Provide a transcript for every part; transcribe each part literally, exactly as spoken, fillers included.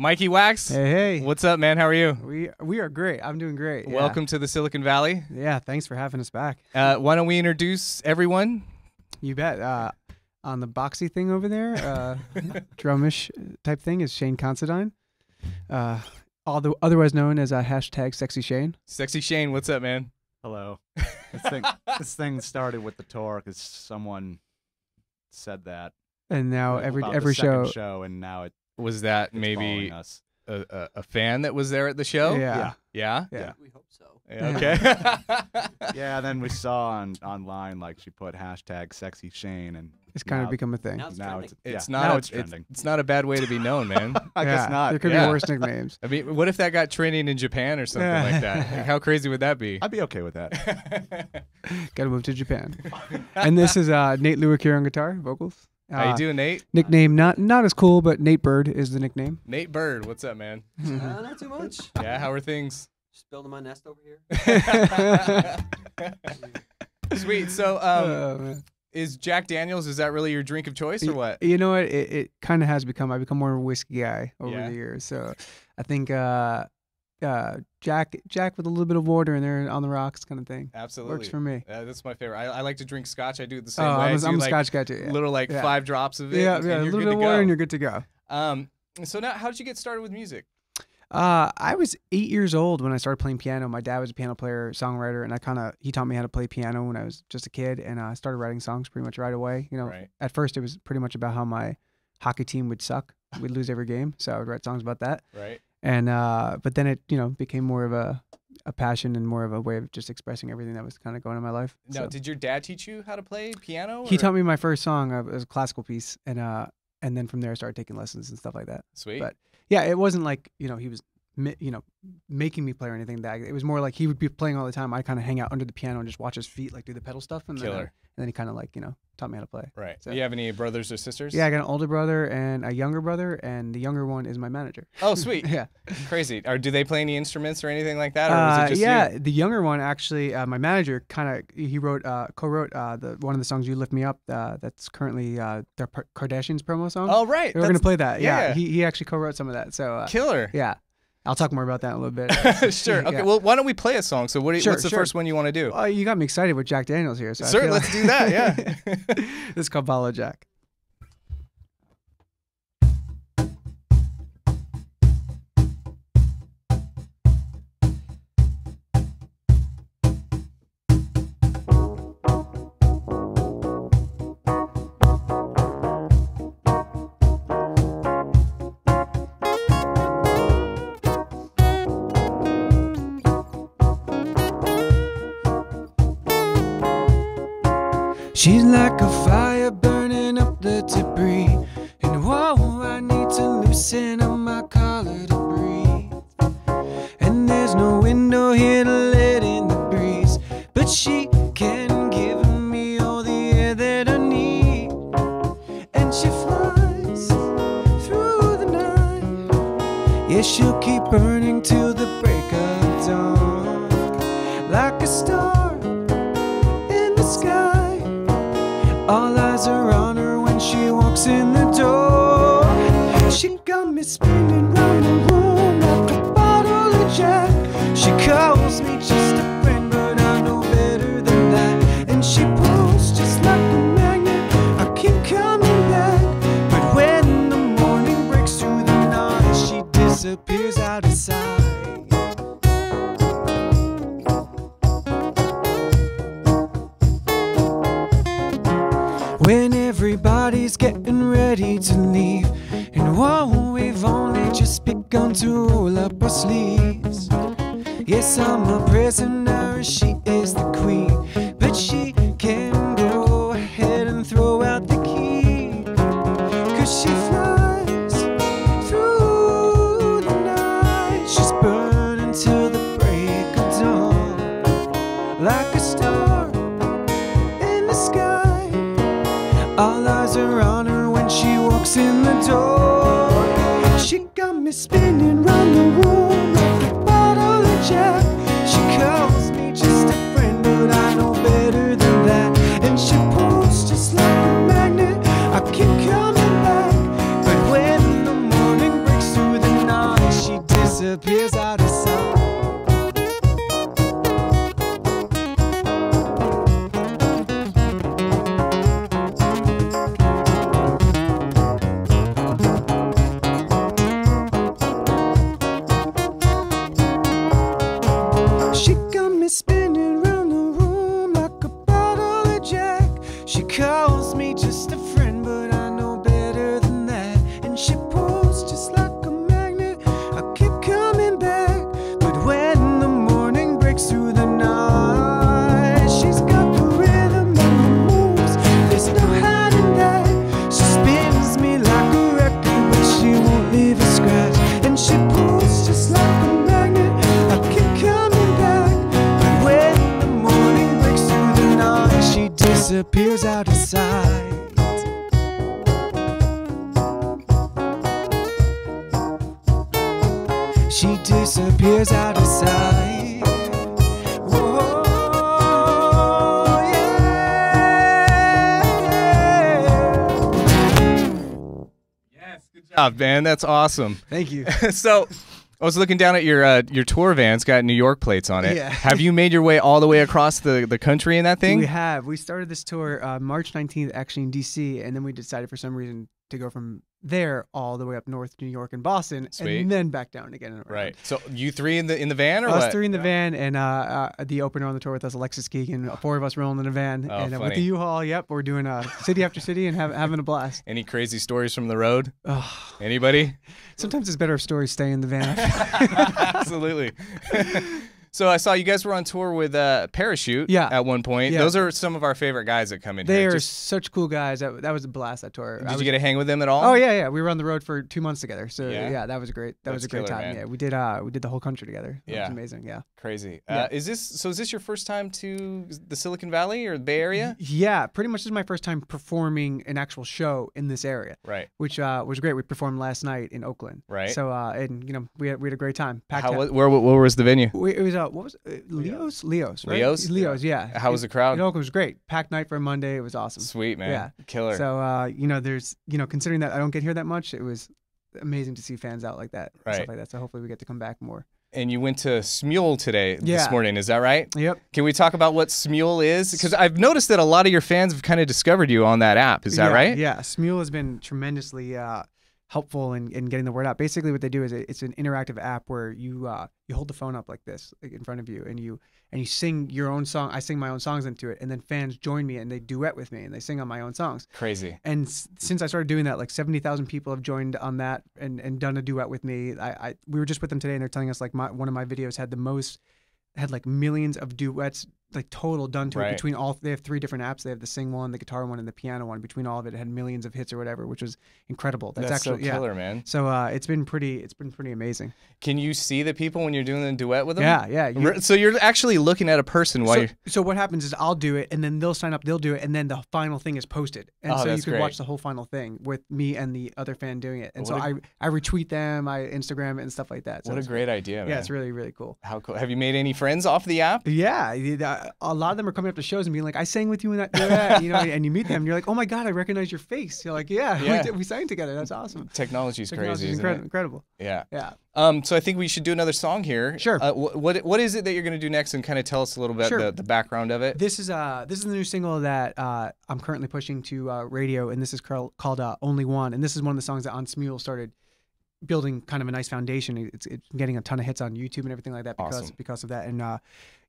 Mikey Wax. Hey, hey. What's up, man? How are you? We we are great. I'm doing great. Yeah. Welcome to the Silicon Valley. Yeah, thanks for having us back. Uh, why don't we introduce everyone? You bet. Uh, on the boxy thing over there, uh, drumish type thing is Shane Considine, uh, although otherwise known as uh, hashtag Sexy Shane. Sexy Shane, what's up, man? Hello. This thing, this thing started with the tour because someone said that, and now every every show, show, and now it. Was that maybe a, a, a fan that was there at the show? Yeah. Yeah? Yeah. Yeah. We hope so. Yeah, okay. Yeah, then we saw on online, like, she put hashtag Sexy Shane. And it's kind now, of become a thing. Now it's, now it's, it's yeah, not now it's, trending. It's, it's not a bad way to be known, man. I yeah, guess not. There could yeah. be worse nicknames. I mean, what if that got trending in Japan or something like that? Like, how crazy would that be? I'd be okay with that. Got to move to Japan. And this is uh, Nate Lewick here on guitar, vocals. How uh, you doing, Nate? Nickname not not as cool, but Nate Bird is the nickname. Nate Bird, what's up, man? Uh, not too much. Yeah, how are things? Just building my nest over here. Sweet. So, um, uh, is Jack Daniels? Is that really your drink of choice, or what? You know what? It, it kind of has become. I've become more of a whiskey guy over yeah. the years. So, I think uh, uh, Jack Jack with a little bit of water in there on the rocks, kind of thing. Absolutely works for me. Uh, that's my favorite. I, I like to drink Scotch. I do it the same oh, way. I'm, I do I'm like a Scotch guy too. Yeah. Little like yeah. five drops of it. Yeah, and, yeah. And you're a little bit of water, go. And you're good to go. Um. So now, how did you get started with music? Uh, I was eight years old when I started playing piano. My dad was a piano player, songwriter, and I kind of he taught me how to play piano when I was just a kid, and I uh, started writing songs pretty much right away. You know, right. At first it was pretty much about how my hockey team would suck. We'd lose every game, so I would write songs about that. Right. And uh, but then it you know became more of a a passion and more of a way of just expressing everything that was kind of going on in my life. Now, so. Did your dad teach you how to play piano? Or? He taught me my first song. It was a classical piece, and uh, and then from there I started taking lessons and stuff like that. Sweet. But yeah, it wasn't like you know he was you know making me play or anything. That it was more like he would be playing all the time. I kind of hang out under the piano and just watch his feet like do the pedal stuff. And Killer. Then, and then he kind of like you know. taught me how to play. Right. So. Do you have any brothers or sisters? Yeah, I got an older brother and a younger brother, and the younger one is my manager. Oh, sweet. Yeah. Crazy. Or do they play any instruments or anything like that? Or uh, was it just yeah, you? The younger one actually, uh, my manager kind of he wrote uh, co-wrote uh, the one of the songs "You Lift Me Up" uh, that's currently uh, their Kardashians promo song. Oh, right. We're gonna play that. Yeah. yeah. He he actually co-wrote some of that. So uh, Killer. Yeah. I'll talk more about that in a little bit. Sure. Okay. Yeah. Well, why don't we play a song? So, what? Are, sure, what's the sure. first one you want to do? Oh, you got me excited with Jack Daniels here. So sure. Let's like... do that. Yeah. This is called Bottle of Jack. She's like a fire burning up the debris, and whoa, I need to loosen up my collar to breathe. And there's no window here to let in the breeze, but she can give me all the air that I need. And she flies through the night. Yeah, she'll keep burning till the break of dawn, like a star in the sky. All eyes are on her when she walks in the door. She got me spinning round the room like a bottle of Jack. She calls me just a friend, but I know better than that. And she pulls just like a magnet. I keep coming back, but when the morning breaks through the night, she disappears out of sight. When everybody's getting ready to leave, and whoa, we've only just begun to roll up our sleeves. Yes, I'm a prisoner, she is the queen, but she can go ahead and throw out the key, 'cause she flies through the night. She's burning till the break of dawn, like a star in the sky. All eyes are on her when she walks in the door. She got me spinning round the room like a bottle of Jack. She calls me just a friend, but I know better than that. And she pulls just like a magnet. I keep coming back, but when the morning breaks through the night, disappears out of sight. She got me spinning round the room like a bottle of Jack. She calls me just a friend, but I know better than that. And she pulls just like a magnet. I keep coming back, but when the morning breaks through the night, she's got the rhythm and the moves. There's no hiding that. She spins me like a record, but she won't leave a scratch. And she pulls just like a magnet. I keep coming back, but when the morning breaks through the night, she disappears out of sight. She disappears out of sight. Whoa, yeah. Yes, good job, man. That's awesome. Thank you. So, I was looking down at your uh, your tour van. It's got New York plates on it. Yeah. Have you made your way all the way across the, the country in that thing? We have. We started this tour uh, March nineteenth, actually in D C, and then we decided for some reason to go from there all the way up north to New York and Boston. Sweet. And then back down again. Around. Right. So you three in the in the van, or us what? Three in the yeah. van, and uh, uh, the opener on the tour with us, Alexis Keegan. Four of us rolling in a van, oh, and uh, with the U-Haul. Yep, we're doing uh, city after city and have, having a blast. Any crazy stories from the road? Oh. Anybody? Sometimes it's better if stories stay in the van. Absolutely. So I saw you guys were on tour with uh, Parachute yeah. at one point. Yeah. Those are some of our favorite guys that come in. They here. are Just... such cool guys. That, that was a blast, that tour. Did was... you get to hang with them at all? Oh, yeah, yeah. We were on the road for two months together. So, yeah, yeah that was great. That That's was a great killer, time. Man. Yeah, we did uh, we did the whole country together. That yeah. was amazing, yeah. Crazy. Yeah. Uh, is this So is this your first time to the Silicon Valley or the Bay Area? Yeah, pretty much this is my first time performing an actual show in this area. Right. Which uh, was great. We performed last night in Oakland. Right. So, uh, and, you know, we had, we had a great time. Packed How, where, where was the venue? We, it was Uh, what was it? Leo's? Leo's, right? Leo's? Leo's, yeah. How was the crowd? It, it was great. Packed night for a Monday. It was awesome. Sweet, man. Yeah. Killer. So, uh, you know, there's, you know, considering that I don't get here that much, it was amazing to see fans out like that. Right. Stuff like that. So hopefully we get to come back more. And you went to Smule today, yeah. this morning, is that right? Yep. Can we talk about what Smule is? Because I've noticed that a lot of your fans have kind of discovered you on that app, is that yeah, right? Yeah, Smule has been tremendously uh, helpful in, in getting the word out. Basically what they do is it, it's an interactive app where you uh, you hold the phone up like this, like in front of you, and you and you sing your own song. I sing my own songs into it, and then fans join me and they duet with me and they sing on my own songs. Crazy. And s since I started doing that, like seventy thousand people have joined on that and, and done a duet with me. I, I we were just with them today and they're telling us like my, one of my videos had the most, had like millions of duets like total done to right. it between all, they have three different apps. They have the sing one, the guitar one, and the piano one. Between all of it, it had millions of hits or whatever, which was incredible. That's, That's actually so killer, yeah. man. So uh, it's been pretty, it's been pretty amazing. Can you see the people when you're doing the duet with them? Yeah, yeah. You, so you're actually looking at a person while so, you're... So what happens is I'll do it, and then they'll sign up, they'll do it, and then the final thing is posted. And oh, so you could watch the whole final thing with me and the other fan doing it. And what so a... I, I retweet them, I Instagram it and stuff like that. So what a great idea, man. Yeah, it's really, really cool. How cool. Have you made any friends off the app? Yeah, that, a lot of them are coming up to shows and being like, I sang with you in that, that, you know, and you meet them and you're like, oh my God, I recognize your face. You're like, yeah, yeah. We, we sang together. That's awesome. Technology's Technology's crazy, isn't it? Incredible. Yeah. Yeah. Um, so I think we should do another song here. Sure. Uh, wh what What is it that you're going to do next, and kind of tell us a little bit sure. the, the background of it? This is uh this is the new single that uh, I'm currently pushing to uh, radio, and this is called uh, Only One, and this is one of the songs that On Smule started building kind of a nice foundation. It's, it's getting a ton of hits on YouTube and everything like that because awesome. because of that. And uh,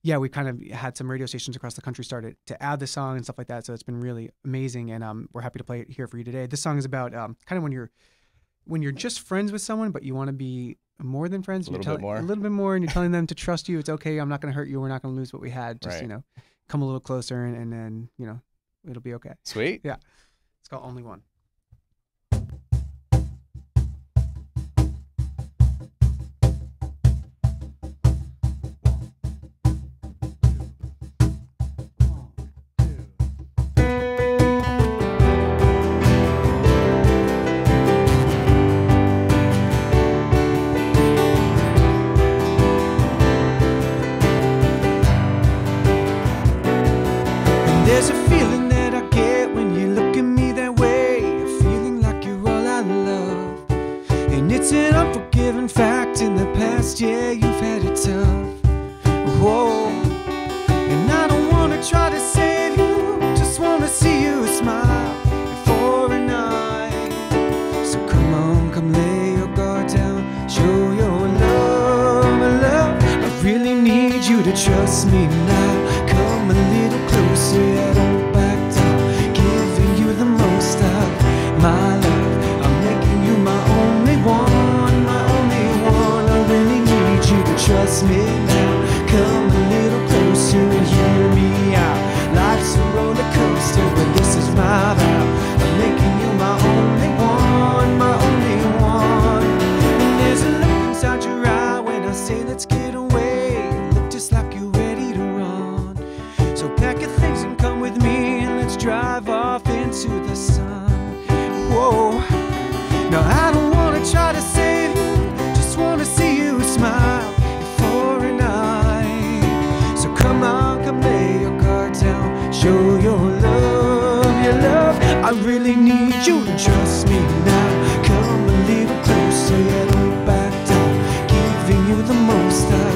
yeah, we kind of had some radio stations across the country started to add the song and stuff like that. So it's been really amazing, and um, we're happy to play it here for you today. This song is about um, kind of when you're when you're just friends with someone, but you want to be more than friends. A little you're bit more. A little bit more, and you're telling them to trust you. It's okay. I'm not going to hurt you. We're not going to lose what we had. Just right. you know, come a little closer, and, and then you know, it'll be okay. Sweet. Yeah. It's called Only One. There's a feeling that I get when you look at me that way. last year you've had it tough. Whoa. And I don't want to try to save you, just want to see you smile for a night. So come on, come lay your guard down, show your love, my love. I really need you to trust me now. Come a little closer, I don't back down, giving you the most of my life. Trust me now, come a little closer and hear me out. Life's a roller coaster, but this is my vow. I'm making you my only one, my only one. And there's a look inside your eye when I say let's get away. You look just like you're ready to run. So pack your things and come with me, and let's drive off into the sun. Whoa, now I don't want to try to save you, just want to see you smile. Show your love, your love. I really need you to trust me now. Come a little closer, yeah, don't back down. Giving you the most of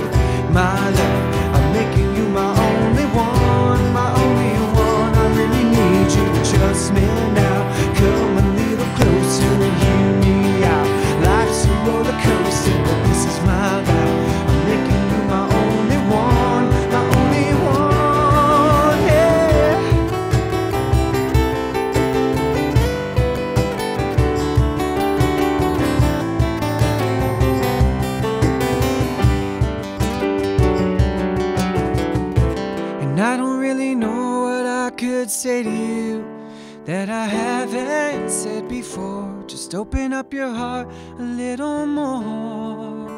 my love. I'm making you my only one, my only one. I really need you to trust me now. Come a little closer and hear me out. Life's a roller coaster, but this is my life. I'm making you my only one, my only one. Say to you that I haven't said before, just open up your heart a little more.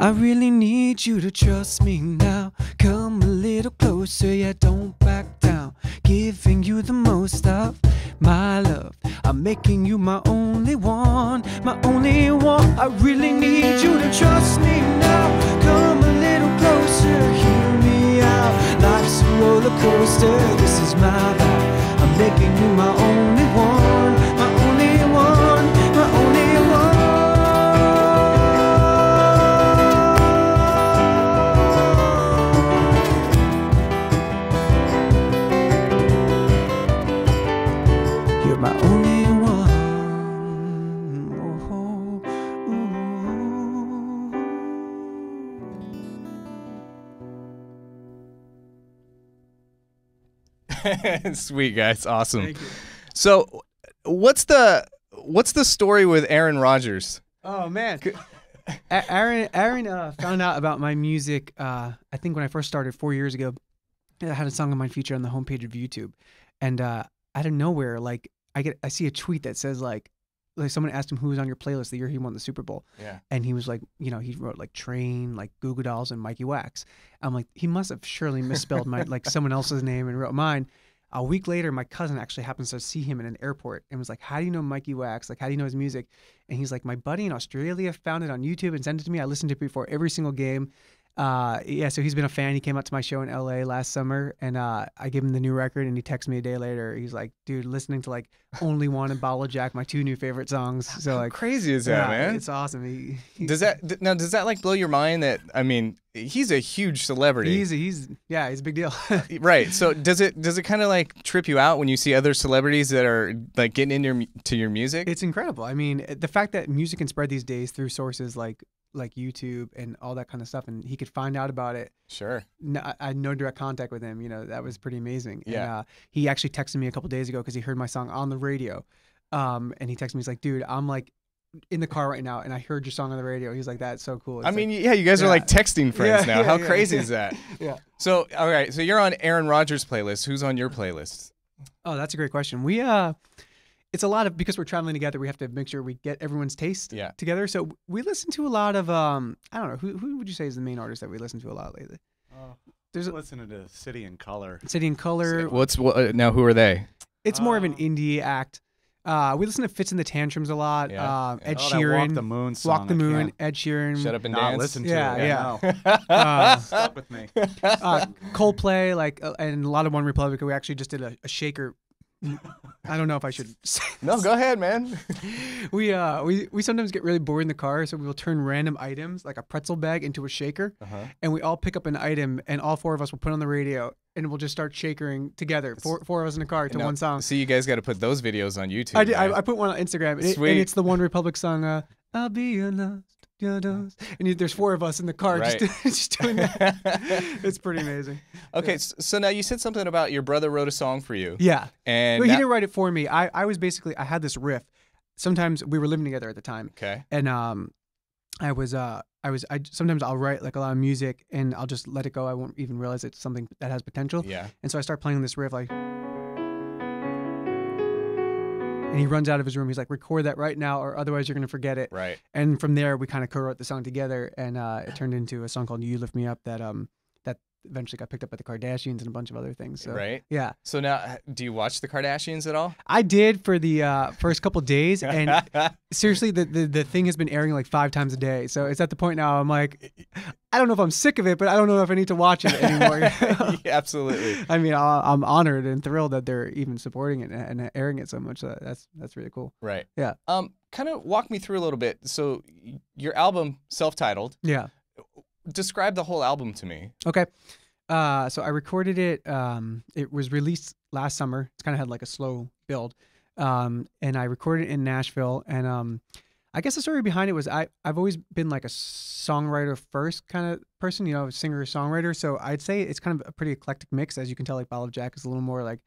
I really need you to trust me now. Come a little closer, yeah, don't back down. Giving you the most of my love. I'm making you my only one, my only one. I really need you to trust me now. Come a little closer, hear me out. Life's a roller coaster, this is my life. I'm making you my only one, my only one, my only one. You're my only one. Oh, ooh. Sweet, guys, awesome. Thank you. So, what's the what's the story with Aaron Rodgers? Oh man, Aaron Aaron uh, found out about my music. Uh, I think when I first started four years ago, I had a song on my feature on the homepage of YouTube, and uh, out of nowhere, like I get I see a tweet that says like like someone asked him who was on your playlist the year he won the Super Bowl. Yeah, and he was like, you know, he wrote like Train, like Goo Goo Dolls, and Mikey Wax. I'm like, he must have surely misspelled my like someone else's name and wrote mine. A week later, my cousin actually happens to see him in an airport and was like, how do you know Mikey Wax? Like, how do you know his music? And he's like, my buddy in Australia found it on YouTube and sent it to me. I listened to it before every single game. Uh, yeah, so he's been a fan. He came out to my show in L A last summer, and uh, I gave him the new record, and he texted me a day later. He's like, dude, listening to like Only One and Bottle of Jack, my two new favorite songs. So how like, crazy is that, yeah, man? It's awesome. He, he, does that now? Does that like blow your mind? That I mean, he's a huge celebrity. He's he's yeah, he's a big deal. Right. So does it does it kind of like trip you out when you see other celebrities that are like getting into your, your music? It's incredible. I mean, the fact that music can spread these days through sources like. like YouTube and all that kind of stuff, and he could find out about it. Sure. No, I had no direct contact with him. You know, that was pretty amazing. Yeah. And, uh, he actually texted me a couple days ago because he heard my song on the radio. Um, and he texted me, he's like, dude, I'm like in the car right now and I heard your song on the radio. He's like, that's so cool. It's I mean, like, yeah, you guys yeah. are like texting friends yeah, now. Yeah, How yeah, crazy yeah. is that? Yeah. So, all right. So you're on Aaron Rodgers' playlist. Who's on your playlist? Oh, that's a great question. We, uh, It's a lot of, because we're traveling together, we have to make sure we get everyone's taste yeah. together. So we listen to a lot of, um, I don't know, who, who would you say is the main artist that we listen to a lot lately? Uh, There's a, listening to City in Color. City in Color. What's well, well, uh, Now, who are they? It's uh, more of an indie act. Uh, we listen to Fitz and the Tantrums a lot. Yeah. Uh, Ed oh, Sheeran. Walk the Moon song. Walk the Moon, Ed Sheeran. Shut up and nah, dance. listen to yeah, it. Yeah, yeah. No. uh, Stop with me. uh, Coldplay, like, uh, and a lot of OneRepublic. We actually just did a, a shaker I don't know if I should say this. No, go ahead, man. We uh we, we sometimes get really bored in the car, so we will turn random items like a pretzel bag into a shaker, uh-huh. and we all pick up an item, and all four of us will put on the radio, and we'll just start shakering together, four, four of us in a car to now, one song. So you guys got to put those videos on YouTube. I did, right? I, I put one on Instagram. It, Sweet. And it's the OneRepublic song. Uh, I'll be a lost. And you, there's four of us in the car right. just, just doing that. It's pretty amazing. Okay, yeah. So now you said something about your brother wrote a song for you. Yeah. And well, he didn't write it for me. I, I was basically, I had this riff. Sometimes we were living together at the time. Okay. And um, I was, uh, I was, I sometimes I'll write like a lot of music and I'll just let it go. I won't even realize it's something that has potential. Yeah. And so I start playing this riff like... And he runs out of his room. He's like, record that right now or otherwise you're going to forget it. Right. And from there, we kind of co-wrote the song together. And uh, it turned into a song called You Lift Me Up that um that eventually got picked up by the Kardashians and a bunch of other things. So, right. Yeah. So now, do you watch the Kardashians at all? I did for the uh, first couple days. And seriously, the, the, the thing has been airing like five times a day. So it's at the point now I'm like... I don't know if I'm sick of it, but I don't know if I need to watch it anymore. Yeah, absolutely. I mean, I'm honored and thrilled that they're even supporting it and airing it so much. So that's that's really cool. Right. Yeah. Um, kind of walk me through a little bit. So your album, self-titled. Yeah. Describe the whole album to me. Okay. Uh, so I recorded it. Um, it was released last summer. It's kind of had like a slow build. Um, and I recorded it in Nashville. And um. I guess the story behind it was I, I've always been like a songwriter first kind of person, you know, singer-songwriter. So I'd say it's kind of a pretty eclectic mix. As you can tell, like Bottle of Jack is a little more like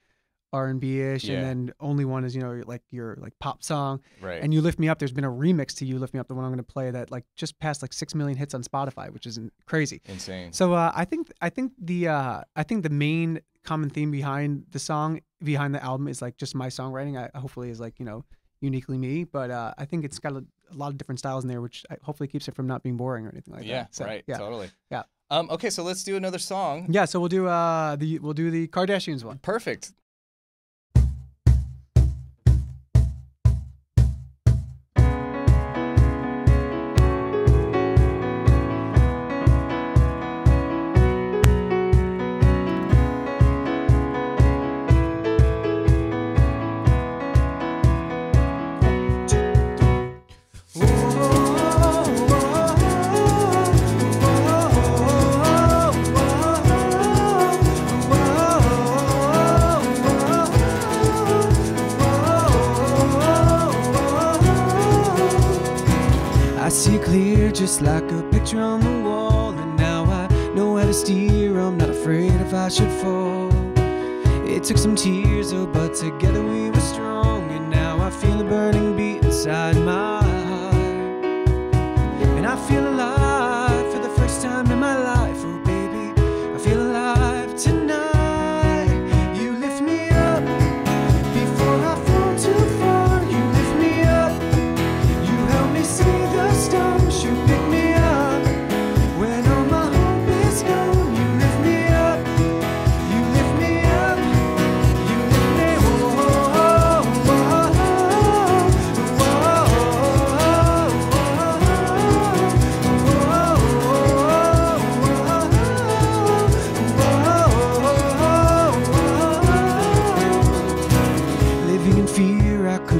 R and B-ish. Yeah. And then Only One is, you know, like your like pop song. Right. And You Lift Me Up, there's been a remix to You Lift Me Up, the one I'm going to play that like just passed like six million hits on Spotify, which is crazy. Insane. So uh, I think I think the uh, I think the main common theme behind the song, behind the album is like just my songwriting. I hopefully is like, you know, uniquely me, but uh, I think it's got a, a lot of different styles in there, which hopefully keeps it from not being boring or anything like yeah, that. So, right, yeah, right, totally. Yeah. Um, okay, so let's do another song. Yeah, so we'll do uh, the we'll do the Kardashians one. Perfect. Just like a picture on the wall, and now I know how to steer. I'm not afraid if I should fall. It took some tears, oh, but together we were strong. And now I feel a burning beat inside my heart, and I feel alive for the first time in my life. Oh baby, I feel alive tonight.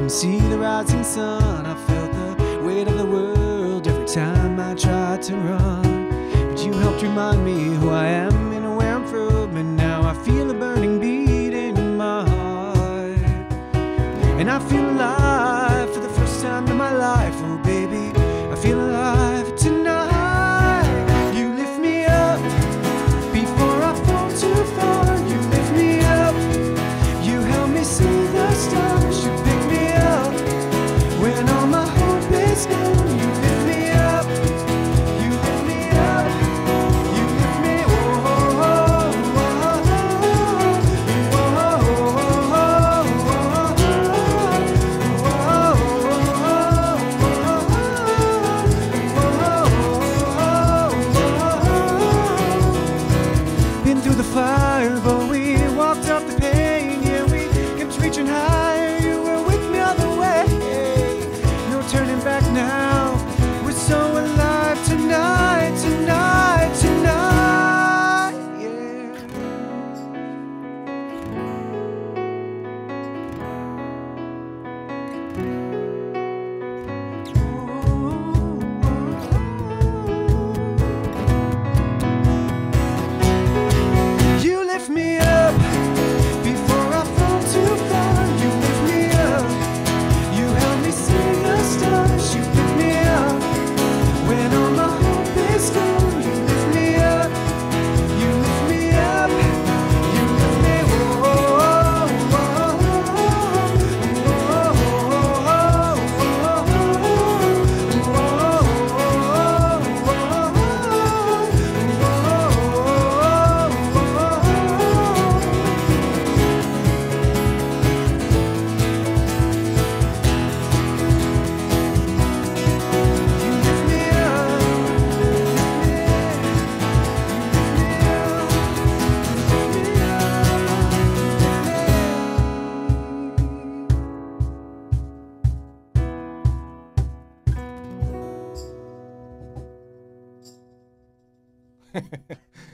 See the rising sun, I felt the weight of the world every time I tried to run. But you helped remind me who I am and where I'm from, and now I feel a burning beat in my heart. And I feel alive for the first time in my life, oh baby, I feel alive tonight.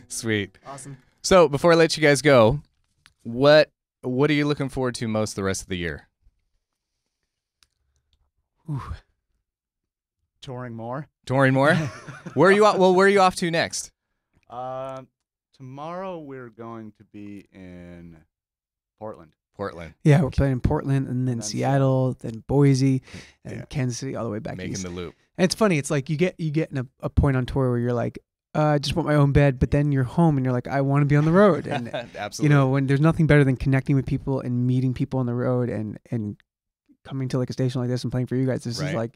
Sweet. Awesome. So before I let you guys go, what what are you looking forward to most the rest of the year? Ooh. Touring more. Touring more? Where are you off, well, where are you off to next? Uh, tomorrow we're going to be in Portland. Portland. Yeah, we're playing in Portland and then That's Seattle, it. then Boise, and yeah. Kansas City, all the way back Making east. Making the loop. And it's funny. It's like you get you get in a, a point on tour where you're like, uh, I just want my own bed, but then you're home and you're like, I want to be on the road. And absolutely. You know, when there's nothing better than connecting with people and meeting people on the road and and coming to like a station like this and playing for you guys. This right. is like,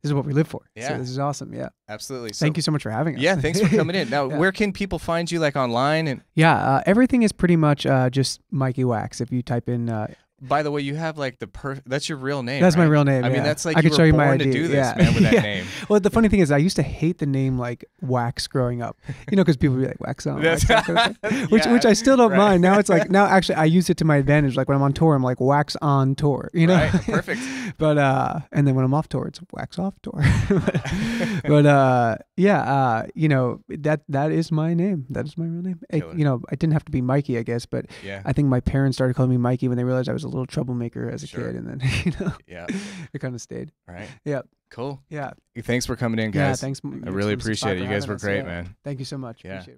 this is what we live for. Yeah. So this is awesome. Yeah. Absolutely. So, thank you so much for having us. Yeah. Thanks for coming in. Now, yeah. where can people find you, like online? And yeah, uh, everything is pretty much uh, just Mikey Wax. If you type in. Uh, By the way, you have like the per. That's your real name. That's right? my real name. I yeah. mean, that's like I you could show were you born my idea. to do this, yeah. man, with that yeah. name. Well, the funny thing is, I used to hate the name like Wax growing up, you know, because people would be like Wax on, Wax on kind of yeah. which which I still don't right. mind. Now it's like now actually I use it to my advantage. Like when I'm on tour, I'm like Wax on tour, you know. Right. Perfect. But uh, and then when I'm off tour, it's Wax off tour. But uh, yeah, uh, you know that that is my name. That is my real name. I, you know, I didn't have to be Mikey, I guess, but yeah. I think my parents started calling me Mikey when they realized I was a little troublemaker as a sure. kid, and then you know, yeah, it kind of stayed. All right. Yeah. Cool. Yeah. Thanks for coming in, guys. Yeah. Thanks. I really appreciate it. You guys were great, us. man. Thank you so much. Yeah. Appreciate it.